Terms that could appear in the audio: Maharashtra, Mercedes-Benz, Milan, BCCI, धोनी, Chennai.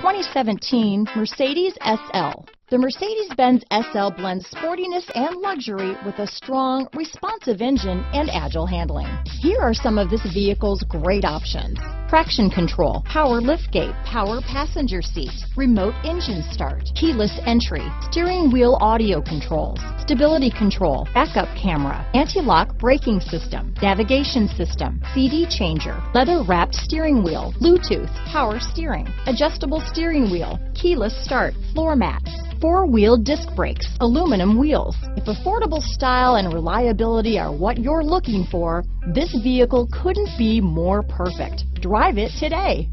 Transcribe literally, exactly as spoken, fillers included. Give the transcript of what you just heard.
twenty seventeen Mercedes S L. The Mercedes-Benz S L blends sportiness and luxury with a strong, responsive engine and agile handling. Here are some of this vehicle's great options: traction control, power liftgate, power passenger seat, remote engine start, keyless entry, steering wheel audio controls, stability control, backup camera, anti-lock braking system, navigation system, C D changer, leather-wrapped steering wheel, Bluetooth, power steering, adjustable steering wheel, keyless start, floor mats, four-wheel disc brakes, aluminum wheels. If affordable style and reliability are what you're looking for, this vehicle couldn't be more perfect. Drive it today.